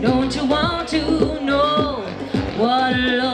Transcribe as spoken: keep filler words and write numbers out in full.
Don't you want to know what love